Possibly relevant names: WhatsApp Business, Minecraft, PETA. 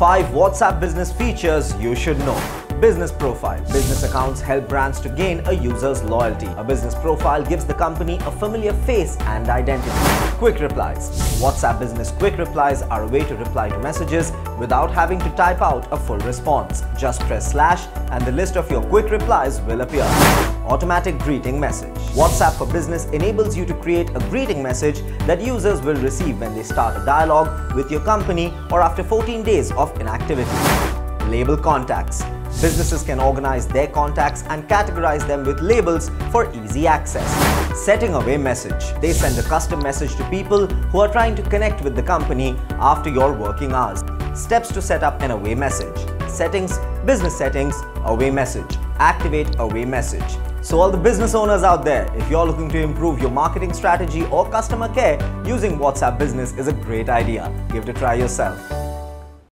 5 WhatsApp business features you should know. Business profile. Business accounts help brands to gain a user's loyalty. A business profile gives the company a familiar face and identity. Quick replies. WhatsApp business quick replies are a way to reply to messages without having to type out a full response. Just press # and the list of your quick replies will appear. Automatic greeting message. WhatsApp for Business enables you to create a greeting message that users will receive when they start a dialogue with your company or after 14 days of inactivity. Label contacts. Businesses can organize their contacts and categorize them with labels for easy access. Setting away message. They send a custom message to people who are trying to connect with the company after your working hours. Steps to set up an away message. Settings, business settings, away message. Activate away message. So all the business owners out there, if you're looking to improve your marketing strategy or customer care, using WhatsApp Business is a great idea. Give it a try yourself.